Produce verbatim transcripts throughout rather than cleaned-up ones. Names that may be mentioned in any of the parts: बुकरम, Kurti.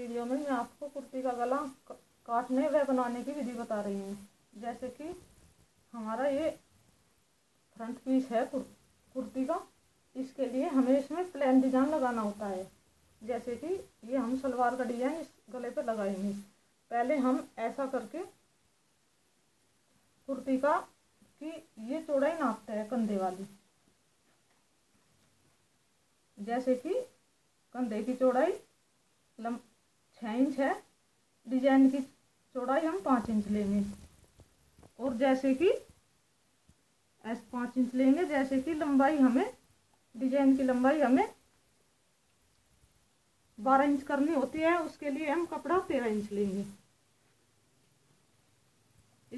Video में मैं आपको कुर्ती का गला काटने व बनाने की विधि बता रही हूँ। जैसे कि हमारा ये फ्रंट पीस है कुर्ती का, इसके लिए हमें इसमें प्लेन डिजाइन लगाना होता है। जैसे कि ये हम सलवार का डिजाइन इस गले पर लगाएंगे। पहले हम ऐसा करके कुर्ती का कि ये चौड़ाई नापते हैं कंधे वाली। जैसे कि कंधे की चौड़ाई लंब छः इंच है, डिजाइन की चौड़ाई हम पाँच इंच लेंगे। और जैसे कि ऐसे पाँच इंच लेंगे, जैसे कि लंबाई हमें डिजाइन की लंबाई हमें बारह इंच करनी होती है। उसके लिए हम कपड़ा तेरह इंच लेंगे।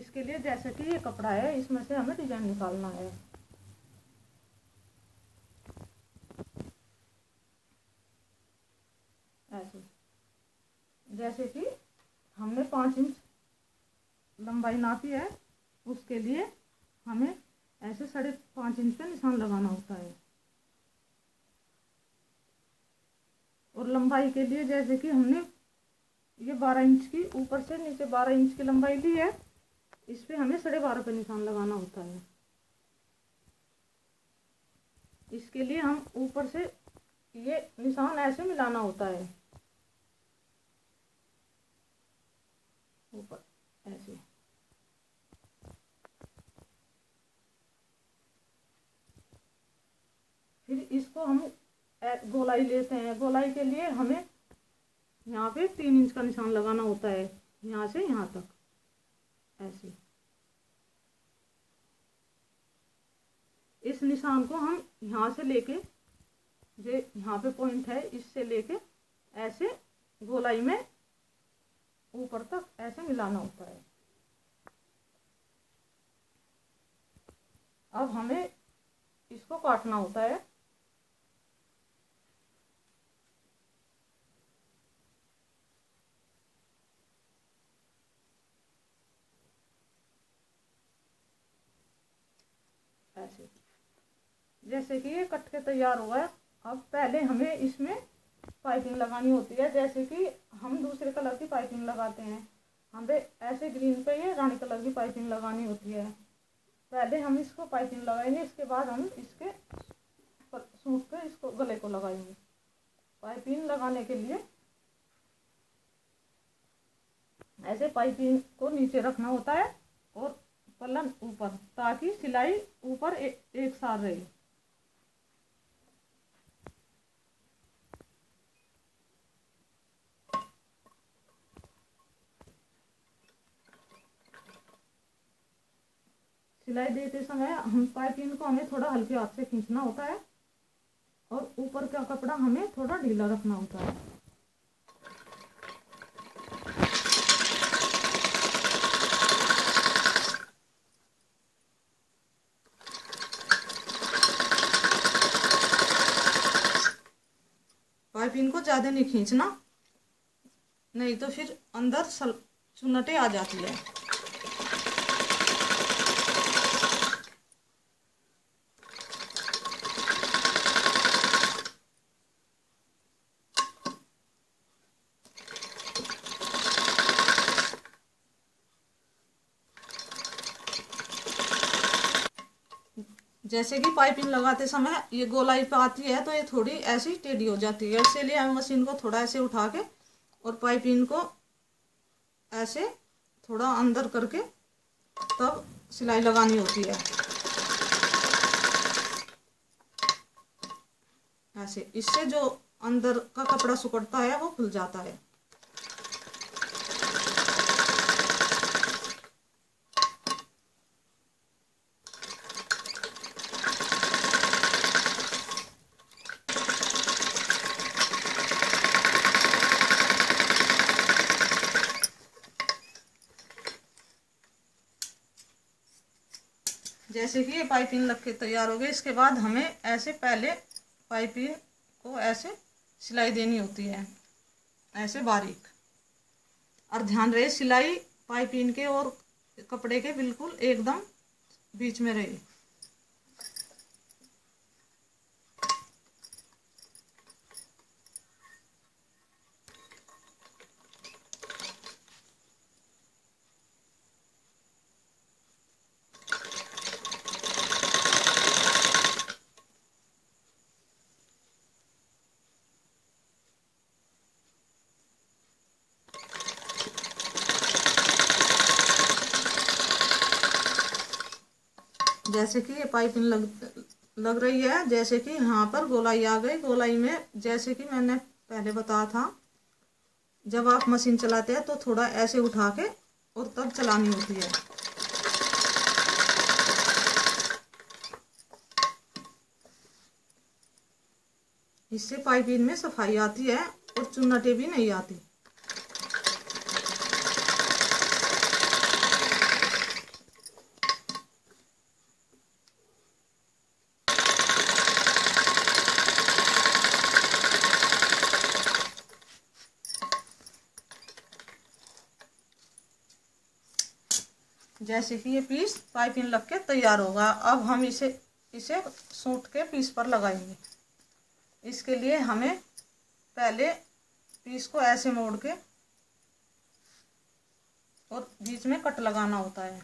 इसके लिए जैसे कि ये कपड़ा है, इसमें से हमें डिजाइन निकालना है। ऐसे जैसे कि हमने पाँच इंच लंबाई नापी है, उसके लिए हमें ऐसे साढ़े पाँच इंच पे निशान लगाना होता है। और लंबाई के लिए जैसे कि हमने ये बारह इंच की ऊपर से नीचे बारह इंच की लंबाई ली है, इस पे हमें साढ़े बारह पे निशान लगाना होता है। इसके लिए हम ऊपर से ये निशान ऐसे मिलाना होता है, ऊपर ऐसे। फिर इसको हम गोलाई लेते हैं। गोलाई के लिए हमें यहाँ पे तीन इंच का निशान लगाना होता है, यहाँ से यहाँ तक ऐसे। इस निशान को हम यहाँ से लेके, जो यहाँ पे पॉइंट है, इससे लेके ऐसे गोलाई में ऊपर तक ऐसे मिलाना होता है। अब हमें इसको काटना होता है। ऐसे जैसे कि ये कट के तैयार हुआ है। अब पहले हमें इसमें पाइपिंग लगानी होती है। जैसे कि हम दूसरे कलर की पाइपिंग लगाते हैं, हमें ऐसे ग्रीन पे ये रानी कलर की पाइपिंग लगानी होती है। पहले हम इसको पाइपिंग लगाएंगे, इसके बाद हम इसके सूट पे इसको गले को लगाएंगे। पाइपिंग लगाने के लिए ऐसे पाइपिंग को नीचे रखना होता है और पल्लन ऊपर, ताकि सिलाई ऊपर ए, एक साथ रहे। सिलाई देते समय हम पाइपिंग को हमें थोड़ा हल्के हाथ से खींचना होता है और ऊपर का कपड़ा हमें थोड़ा ढीला रखना होता है। पाइपिंग को ज़्यादा नहीं खींचना, नहीं तो फिर अंदर सल चुन्नटे आ जाती है। जैसे कि पाइपिंग लगाते समय ये गोलाई पे आती है तो ये थोड़ी ऐसी टेढ़ी हो जाती है, इसीलिए हम मशीन को थोड़ा ऐसे उठा के और पाइपिंग को ऐसे थोड़ा अंदर करके तब सिलाई लगानी होती है। ऐसे इससे जो अंदर का कपड़ा सुकड़ता है वो खुल जाता है। जैसे कि ये पाइपिंग लग के तैयार हो गई। इसके बाद हमें ऐसे पहले पाइपिंग को ऐसे सिलाई देनी होती है, ऐसे बारीक। और ध्यान रहे सिलाई पाइपिंग के और कपड़े के बिल्कुल एकदम बीच में रहे। जैसे कि ये पाइपिंग लग लग रही है, जैसे कि यहाँ पर गोलाई आ गई। गोलाई में जैसे कि मैंने पहले बताया था, जब आप मशीन चलाते हैं तो थोड़ा ऐसे उठा के और तब चलानी होती है। इससे पाइपिंग में सफाई आती है और चुन्नटे भी नहीं आती। जैसे कि ये पीस पाइपिंग लग के तैयार होगा। अब हम इसे इसे सूट के पीस पर लगाएंगे। इसके लिए हमें पहले पीस को ऐसे मोड़ के और बीच में कट लगाना होता है,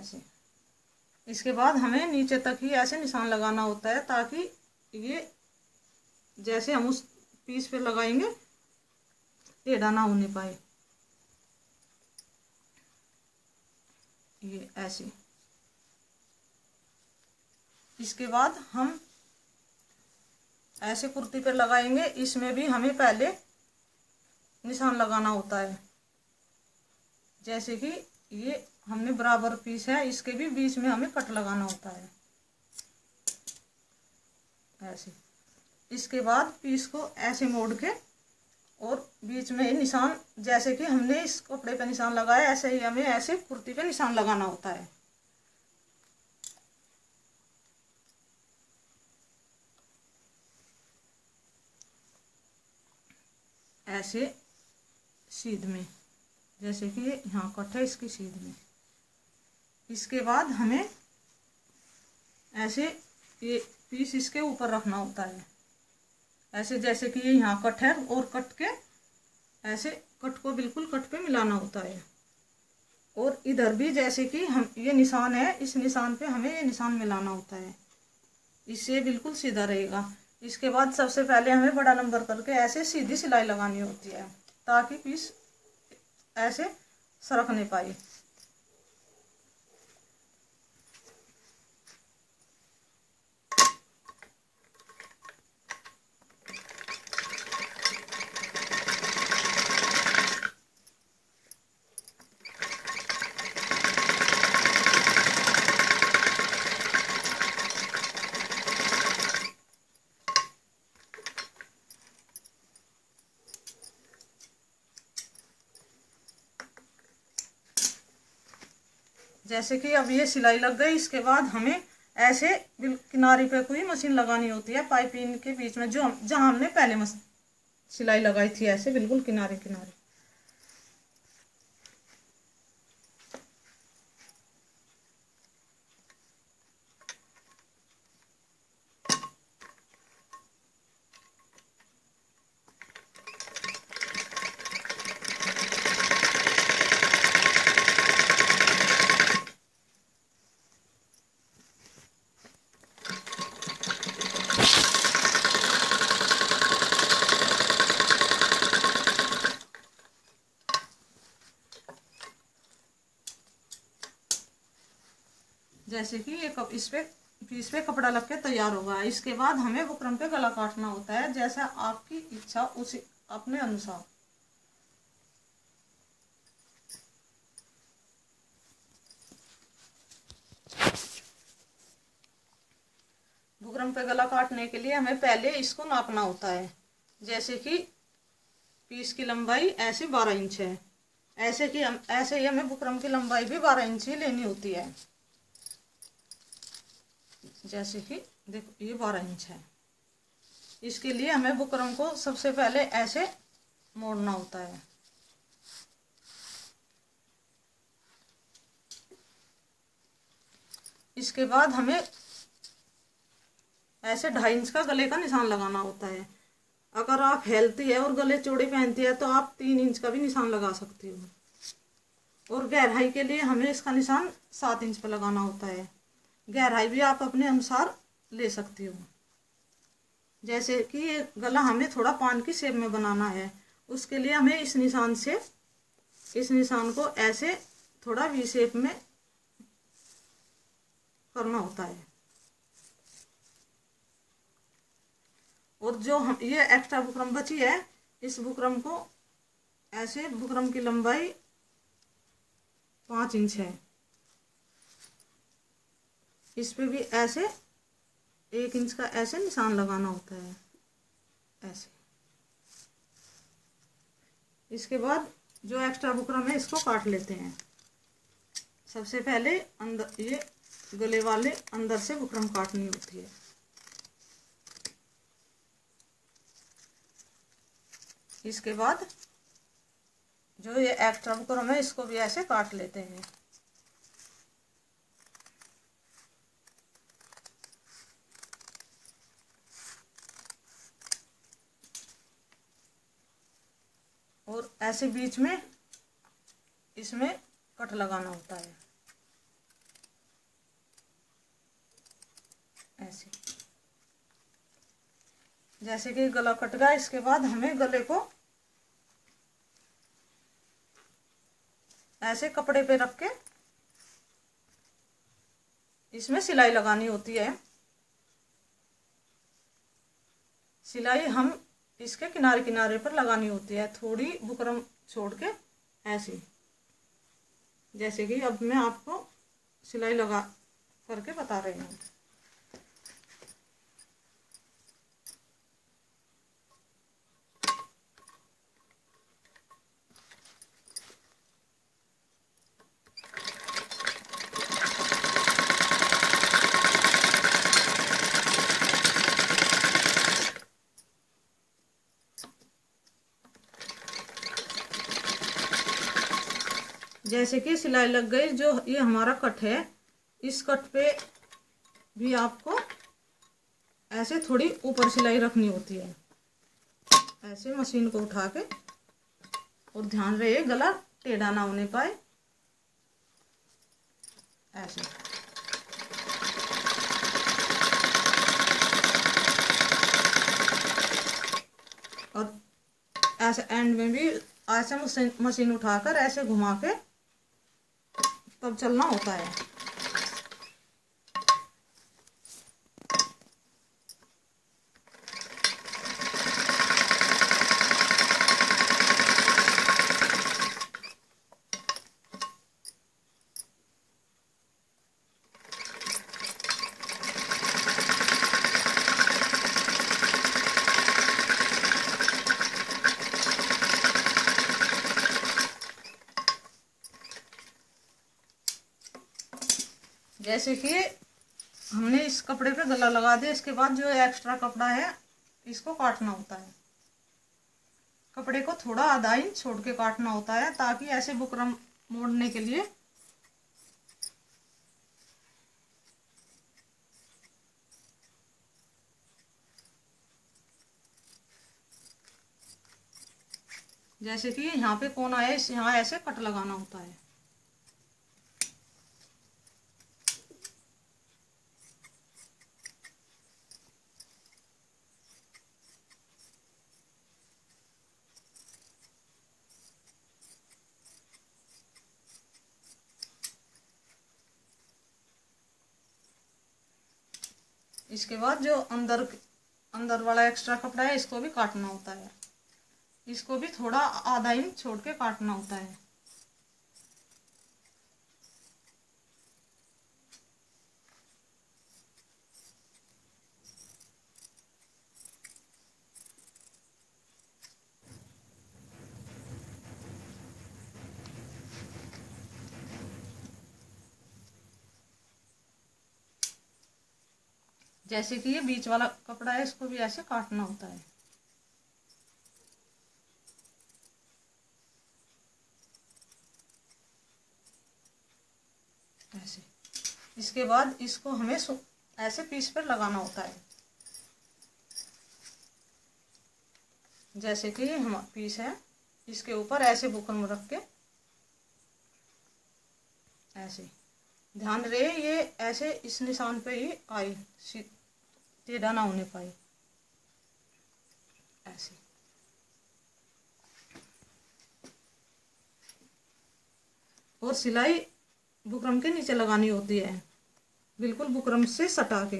ऐसे। इसके बाद हमें नीचे तक ही ऐसे निशान लगाना होता है, ताकि ये जैसे हम उस पीस पे लगाएंगे टेढ़ा ना होने पाए। ये ऐसे। इसके बाद हम ऐसे कुर्ती पर लगाएंगे। इसमें भी हमें पहले निशान लगाना होता है। जैसे कि ये हमने बराबर पीस है, इसके भी बीच में हमें कट लगाना होता है, ऐसे। इसके बाद पीस को ऐसे मोड़ के और बीच में निशान, जैसे कि हमने इस कपड़े पे निशान लगाया, ऐसे ही हमें ऐसे कुर्ती पे निशान लगाना होता है। ऐसे सीध में, जैसे कि यहाँ कट है, इसकी सीध में। इसके बाद हमें ऐसे ये पीस इसके ऊपर रखना होता है, ऐसे। जैसे कि ये यहाँ कट है और कट के ऐसे कट को बिल्कुल कट पे मिलाना होता है। और इधर भी जैसे कि हम ये निशान है, इस निशान पे हमें ये निशान मिलाना होता है, इससे बिल्कुल सीधा रहेगा। इसके बाद सबसे पहले हमें बड़ा नंबर करके ऐसे सीधी सिलाई लगानी होती है, ताकि पीस ऐसे सरक नहीं पाए। जैसे कि अब ये सिलाई लग गई। इसके बाद हमें ऐसे किनारे पे कोई मशीन लगानी होती है, पाइपिंग के बीच में, जो हम जहाँ हमने पहले मशीन सिलाई लगाई थी, ऐसे बिल्कुल किनारे किनारे। जैसे कि ये कप इस पे पीस पे कपड़ा लग के तैयार होगा। इसके बाद हमें बुकरम पे गला काटना होता है, जैसा आपकी इच्छा, उसी अपने अनुसार। बुकरम पे गला काटने के लिए हमें पहले इसको नापना होता है। जैसे कि पीस की लंबाई ऐसे बारह इंच है, ऐसे कि हम ऐसे ही हमें बुकरम की लंबाई भी बारह इंच ही लेनी होती है। जैसे कि देखो ये बारह इंच है। इसके लिए हमें बुकरम को सबसे पहले ऐसे मोड़ना होता है। इसके बाद हमें ऐसे ढाई इंच का गले का निशान लगाना होता है। अगर आप हेल्दी है और गले चौड़े पहनती है तो आप तीन इंच का भी निशान लगा सकती हो। और गहराई के लिए हमें इसका निशान सात इंच पर लगाना होता है। गहराई भी आप अपने अनुसार ले सकती हो। जैसे कि ये गला हमें थोड़ा पान की शेप में बनाना है, उसके लिए हमें इस निशान से इस निशान को ऐसे थोड़ा वी शेप में करना होता है। और जो हम ये एक्स्ट्रा बुकरम बची है, इस बुकरम को ऐसे, बुकरम की लंबाई पाँच इंच है, इस पे भी ऐसे एक इंच का ऐसे निशान लगाना होता है, ऐसे। इसके बाद जो एक्स्ट्रा बुकरम है इसको काट लेते हैं। सबसे पहले अंदर ये गले वाले अंदर से बुकरम काटनी होती है। इसके बाद जो ये एक्स्ट्रा बुकरम है इसको भी ऐसे काट लेते हैं। और ऐसे बीच में इसमें कट लगाना होता है, ऐसे। जैसे कि गला कट गया, इसके बाद हमें गले को ऐसे कपड़े पे रख के इसमें सिलाई लगानी होती है। सिलाई हम इसके किनारे किनारे पर लगानी होती है, थोड़ी बुकरम छोड़ के ऐसे। जैसे कि अब मैं आपको सिलाई लगा करके बता रही हूँ। जैसे कि सिलाई लग गई, जो ये हमारा कट है, इस कट पे भी आपको ऐसे थोड़ी ऊपर सिलाई रखनी होती है, ऐसे मशीन को उठा के। और ध्यान रहे गला टेढ़ा ना होने पाए, ऐसे। और ऐसे एंड में भी ऐसे मशीन मशीन उठाकर ऐसे घुमा के तब चलना होता है। जैसे कि हमने इस कपड़े पे गला लगा दिया, इसके बाद जो एक्स्ट्रा कपड़ा है इसको काटना होता है। कपड़े को थोड़ा आधा इंच छोड़ के काटना होता है, ताकि ऐसे बुकरम मोड़ने के लिए जैसे कि यहाँ पे कोना है, यहाँ ऐसे कट लगाना होता है। इसके बाद जो अंदर अंदर वाला एक्स्ट्रा कपड़ा है इसको भी काटना होता है, इसको भी थोड़ा आधा इंच छोड़ के काटना होता है। जैसे कि ये बीच वाला कपड़ा है इसको भी ऐसे काटना होता है। ऐसे। इसके बाद इसको हमें ऐसे पीस पर लगाना होता है। जैसे कि ये हमारा पीस है, इसके ऊपर ऐसे बुकरम रख के ऐसे। ध्यान रहे ये ऐसे इस निशान पे ही आई, टेढ़ा ना होने पाए, ऐसे। और सिलाई बुकरम के नीचे लगानी होती है। बिल्कुल बुकरम से सटा के।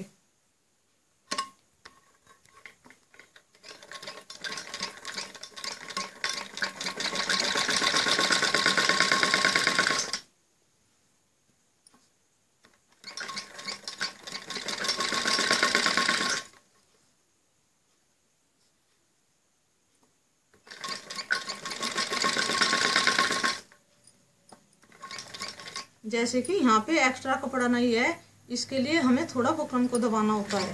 जैसे कि यहाँ पे एक्स्ट्रा कपड़ा नहीं है, इसके लिए हमें थोड़ा बुकरम को दबाना होता है।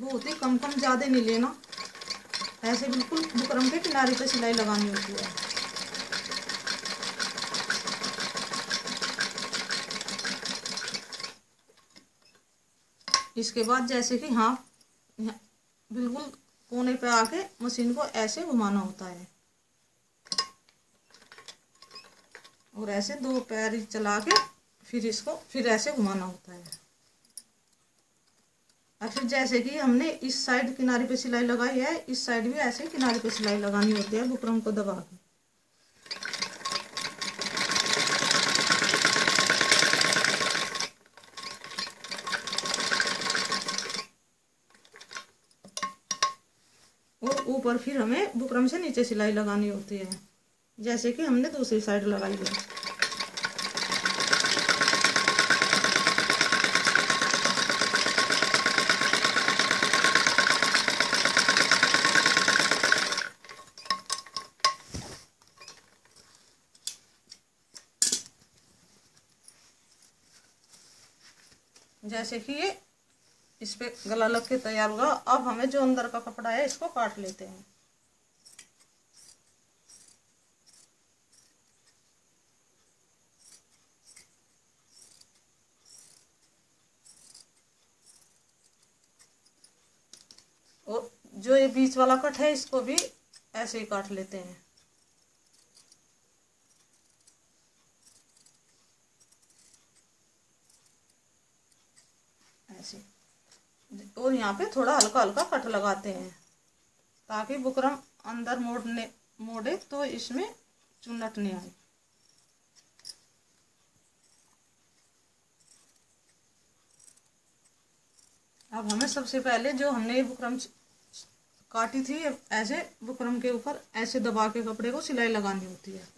बहुत ही कम कम ज्यादा नहीं लेना, ऐसे बिल्कुल बुकरम के किनारे पे सिलाई लगानी होती है। इसके बाद जैसे कि हाँ बिल्कुल कोने पे आके मशीन को ऐसे घुमाना होता है और ऐसे दो पैर चला के फिर इसको फिर ऐसे घुमाना होता है। और फिर जैसे कि हमने इस साइड किनारे पे सिलाई लगाई है, इस साइड भी ऐसे किनारे पे सिलाई लगानी होती है बुकरम को दबा के। ऊपर फिर हमें बुकरम से नीचे सिलाई लगानी होती है, जैसे कि हमने दूसरी साइड लगाई है। जैसे कि ये इस पे गला लग के तैयार होगा। अब हमें जो अंदर का कपड़ा है इसको काट लेते हैं। और जो ये बीच वाला कट है इसको भी ऐसे ही काट लेते हैं। ऐसे और यहाँ पे थोड़ा हल्का हल्का कट लगाते हैं ताकि बुकरम अंदर मोड़ने मोड़े तो इसमें चुन्नट नहीं आए। अब हमें सबसे पहले जो हमने ये बुकरम काटी थी ऐसे बुकरम के ऊपर ऐसे दबा के कपड़े को सिलाई लगानी होती है।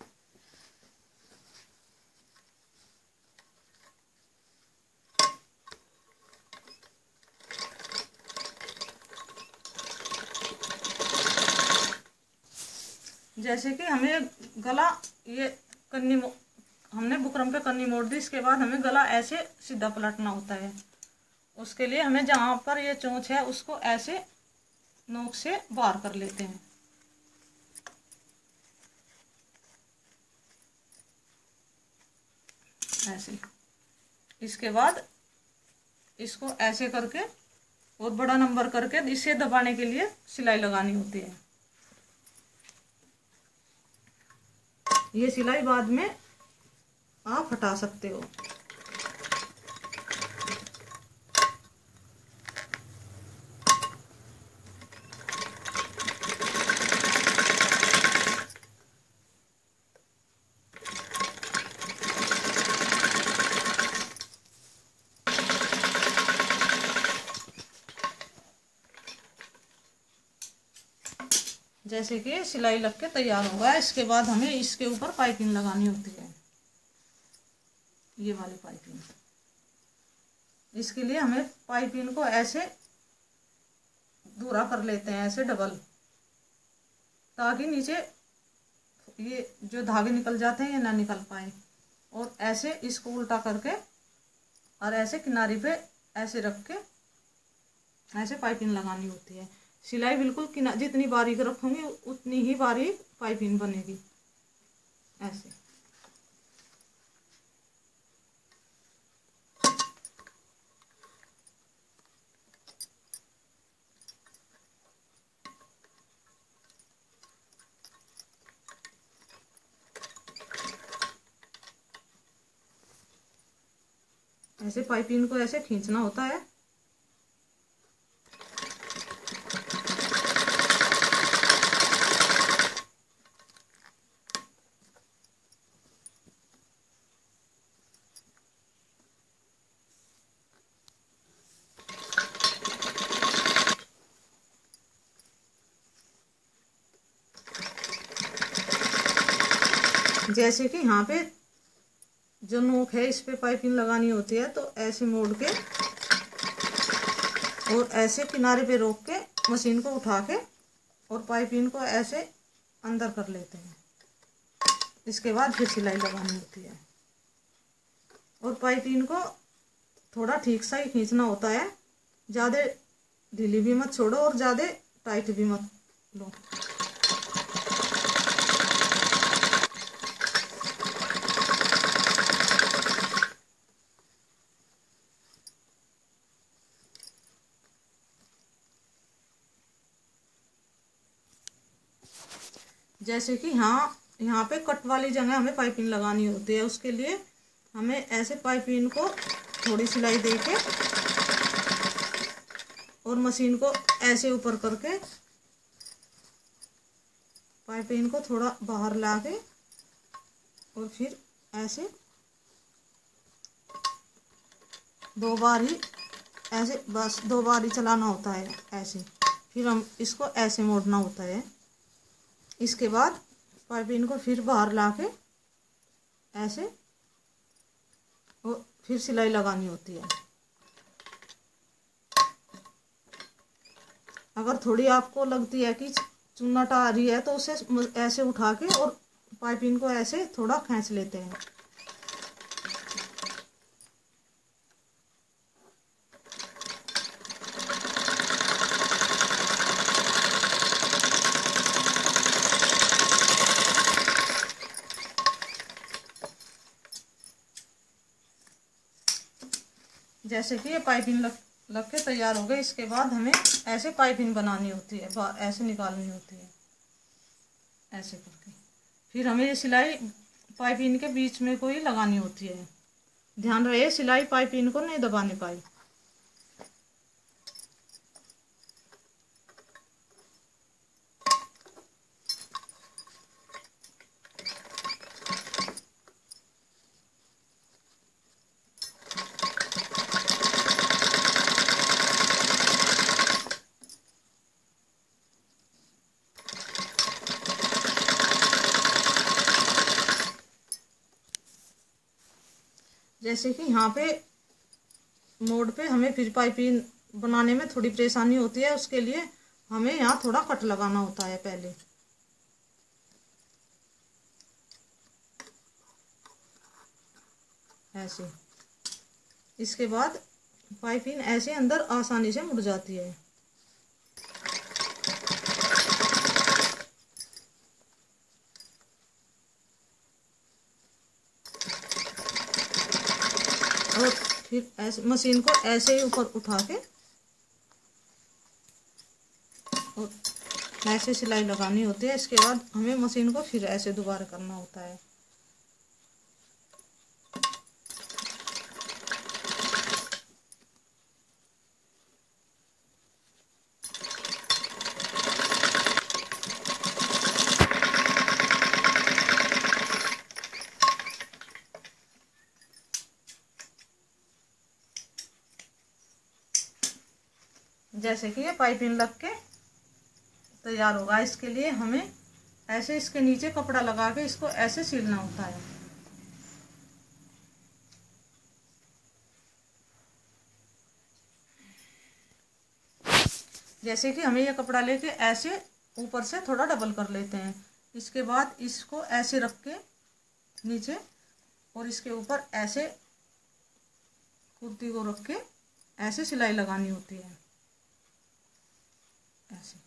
जैसे कि हमें गला ये कन्नी हमने बुकरम पे कन्नी मोड़ दी, इसके बाद हमें गला ऐसे सीधा पलटना होता है। उसके लिए हमें जहाँ पर ये चोंच है उसको ऐसे नोक से बाहर कर लेते हैं। ऐसे इसके बाद इसको ऐसे करके और बड़ा नंबर करके इसे दबाने के लिए सिलाई लगानी होती है। ये सिलाई बाद में आप हटा सकते हो। जैसे कि सिलाई लग के तैयार होगा। इसके बाद हमें इसके ऊपर पाइपिंग लगानी होती है, ये वाली पाइपिंग। इसके लिए हमें पाइपिंग को ऐसे दूरा कर लेते हैं, ऐसे डबल, ताकि नीचे ये जो धागे निकल जाते हैं ये ना निकल पाए। और ऐसे इसको उल्टा करके और ऐसे किनारे पे ऐसे रख के ऐसे पाइपिंग लगानी होती है। सिलाई बिल्कुल किनारे जितनी बारीक रखूंगी उतनी ही बारीक पाइपिंग बनेगी। ऐसे ऐसे पाइपिंग को ऐसे खींचना होता है। जैसे कि यहाँ पे जो नोक है इस पे पाइपिंग लगानी होती है, तो ऐसे मोड़ के और ऐसे किनारे पे रोक के मशीन को उठा के और पाइपिंग को ऐसे अंदर कर लेते हैं। इसके बाद फिर सिलाई लगानी होती है और पाइपिंग को थोड़ा ठीक सा ही खींचना होता है, ज़्यादा ढीली भी मत छोड़ो और ज़्यादा टाइट भी मत लो। जैसे कि हाँ यहाँ पे कट वाली जगह हमें पाइपिंग लगानी होती है, उसके लिए हमें ऐसे पाइपिंग को थोड़ी सिलाई देके और मशीन को ऐसे ऊपर करके पाइपिंग को थोड़ा बाहर लाके और फिर ऐसे दो बार ही ऐसे बस दो बार ही चलाना होता है ऐसे, फिर हम इसको ऐसे मोड़ना होता है। इसके बाद पाइपिंग को फिर बाहर लाके ऐसे और फिर सिलाई लगानी होती है। अगर थोड़ी आपको लगती है कि चुन्नट आ रही है तो उसे ऐसे उठा के और पाइपिंग को ऐसे थोड़ा खींच लेते हैं। जैसे कि ये पाइपिंग लग लग के तैयार हो गए। इसके बाद हमें ऐसे पाइपिंग बनानी होती है, ऐसे निकालनी होती है ऐसे करके, फिर हमें ये सिलाई पाइपिंग के बीच में कोई लगानी होती है। ध्यान रहे सिलाई पाइपिंग को नहीं दबाने पाए। जैसे कि यहाँ पे मोड़ पे हमें फिर पाइपिंग बनाने में थोड़ी परेशानी होती है, उसके लिए हमें यहाँ थोड़ा कट लगाना होता है पहले। ऐसे इसके बाद पाइपिंग ऐसे अंदर आसानी से मुड़ जाती है। और फिर ऐसे मशीन को ऐसे ही ऊपर उठा के और ऐसे सिलाई लगानी होती है। इसके बाद हमें मशीन को फिर ऐसे दोबारा करना होता है। जैसे कि ये पाइपिंग लग के तैयार होगा। इसके लिए हमें ऐसे इसके नीचे कपड़ा लगा के इसको ऐसे सिलना होता है। जैसे कि हमें ये कपड़ा लेके ऐसे ऊपर से थोड़ा डबल कर लेते हैं। इसके बाद इसको ऐसे रख के नीचे और इसके ऊपर ऐसे कुर्ती को रख के ऐसे सिलाई लगानी होती है ऐसे।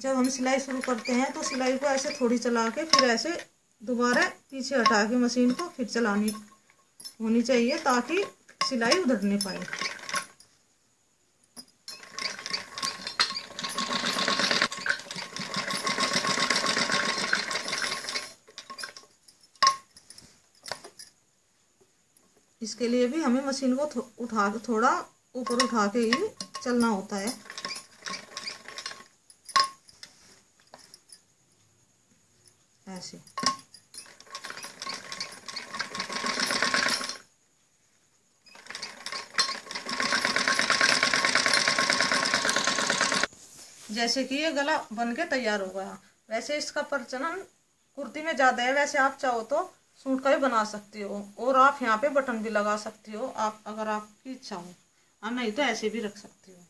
जब हम सिलाई शुरू करते हैं तो सिलाई को ऐसे थोड़ी चला के फिर ऐसे दोबारा पीछे हटा के मशीन को फिर चलानी होनी चाहिए ताकि सिलाई उधड़ने पाए। इसके लिए भी हमें मशीन को थो, उठा थोड़ा ऊपर उठा के ही चलना होता है। ऐसे जैसे कि ये गला बन के तैयार हो गया। वैसे इसका प्रचलन कुर्ती में ज़्यादा है, वैसे आप चाहो तो सूट का भी बना सकती हो और आप यहाँ पे बटन भी लगा सकती हो, आप अगर आपकी इच्छा हो, और नहीं तो ऐसे भी रख सकती हो।